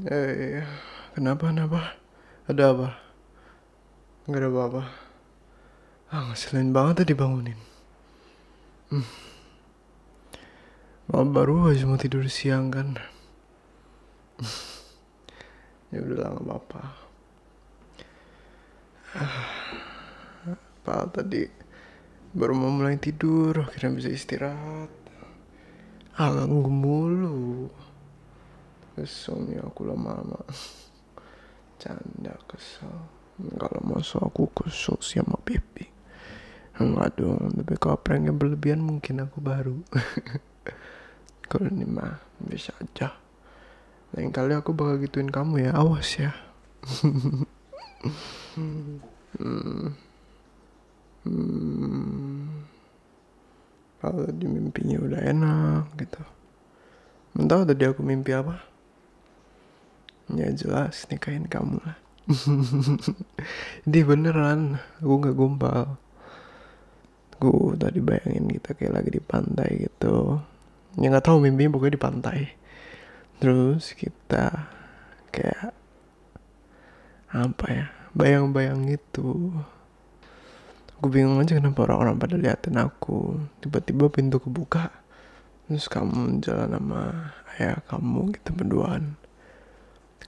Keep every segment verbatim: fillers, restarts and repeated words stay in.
Eh, kenapa, kenapa? Ada apa? Nggak ada apa-apa. Ah, ngeselin banget tadi bangunin. Hmm. Malam baru aja mau tidur siang kan. Ya udah, nggak apa-apa. Apa tadi? Baru mau mulai tidur, akhirnya bisa istirahat. Ah, ganggu mulu. Kesumnya aku lama-lama. Canda kesel. Kalau masuk aku kesel sama Pipi. Enggak dong, tapi kalau pranknya berlebihan mungkin aku baru. Kalau ini mah bisa aja. Lain kali aku bakal gituin kamu ya, awas ya. hmm. Hmm. Kalau tadi mimpinya udah enak gitu. Entah tadi aku mimpi apa? Ya jelas nikahin kamu lah. Ini beneran, aku gak gombal. Aku tadi bayangin kita kayak lagi di pantai gitu. Ya gak tahu mimpinya, pokoknya di pantai. Terus kita kayak apa ya, bayang-bayang gitu. Aku bingung aja kenapa orang-orang pada liatin aku. Tiba-tiba pintu kebuka, terus kamu jalan sama ayah kamu gitu berduaan.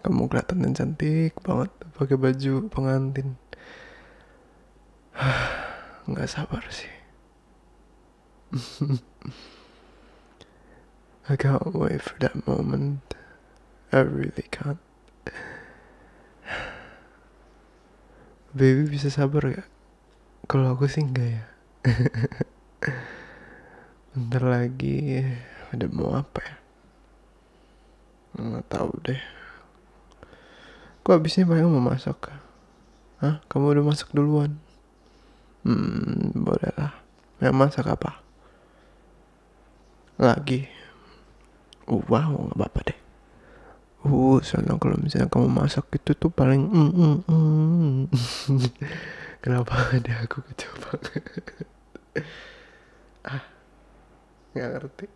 Kamu kelihatan cantik banget pakai baju pengantin. Nggak sabar sih. I can't wait for that moment. I really can't. Baby bisa sabar gak? Kalau aku sih enggak ya. Bentar lagi ada mau apa ya? Nggak tahu deh. Aku abisnya pengen mau masak. Hah? Kamu udah masak duluan? Hmm, bolehlah. Yang masak apa? Lagi. Oh, wow, gak apa-apa deh. Uh, soalnya kalau misalnya kamu masak itu tuh paling mm, mm, mm. Kenapa ada aku kecil banget. Ah, gak ngerti.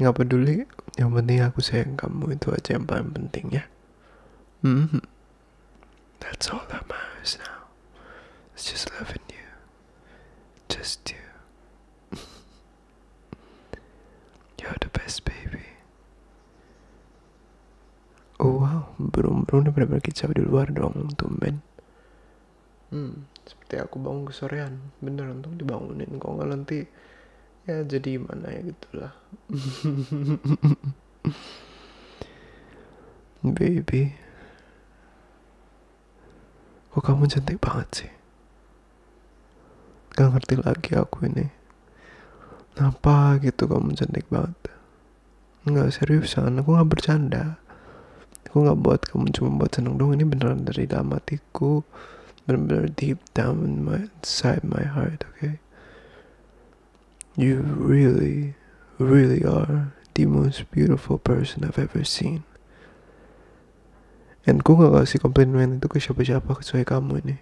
Gak peduli, yang penting aku sayang kamu, itu aja yang paling penting ya. Mm-hmm. That's all that matters now. It's just loving you. Just you. You're the best baby. Oh wow, burung-burung udah pada berkicau di luar dong, tumben. Hmm, seperti aku bangun kesorean. Bener, untung dibangunin. Kok nggak nanti ya jadi mana ya gitulah. Baby, kok kamu cantik banget sih. Gak ngerti lagi aku ini. Kenapa gitu kamu cantik banget? Enggak, seriusan, aku gak bercanda. Aku gak buat kamu cuma buat seneng dong. Ini beneran dari dalam hatiku. Bener-bener deep down in my, inside my heart, okay? You really, really are the most beautiful person I've ever seen. And aku gak kasih komplimen itu ke siapa-siapa kecuali kamu ini.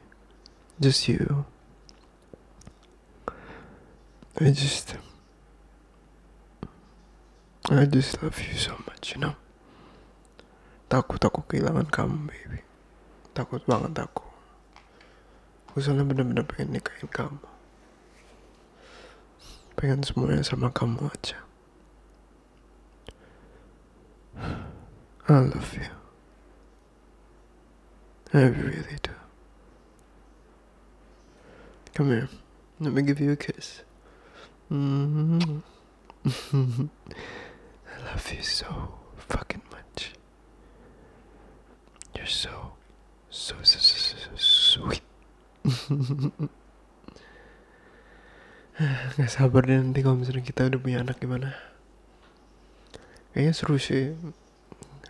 Just you. I just... I just love you so much, you know. Takut aku kehilangan kamu, baby. Takut banget aku. Aku soalnya bener-bener pengen nikahin kamu. Pengen semuanya sama kamu aja. I love you. I really do. Come here. Let me give you a kiss. Mm-hmm. I love you so fucking much. You're so, so, so, so, so sweet. Gak sabar deh nanti kalau misalnya kita udah punya anak gimana. Kayaknya seru sih.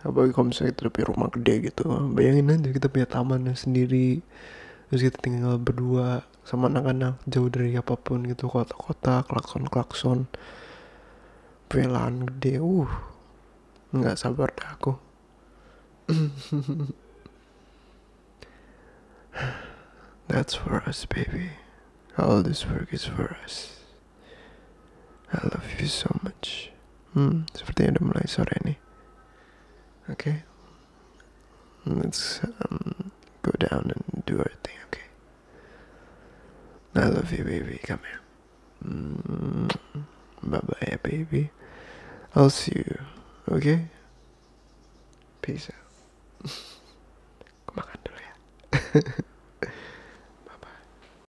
Apalagi kalau misalnya kita udah punya rumah gede gitu. Bayangin aja kita punya taman sendiri. Terus kita tinggal berdua sama anak-anak, jauh dari apapun gitu. Kota-kota, klakson-klakson, punya lahan gede, uh, nggak sabar dah aku. That's for us, baby. All this work is for us. I love you so much. Hmm, sepertinya udah mulai sore nih. Oke, okay. Let's um, go down and do our thing, okay? I love you, baby. Come here. Mm, bye-bye, baby. I'll see you, okay? Peace out. Come on, Andrea.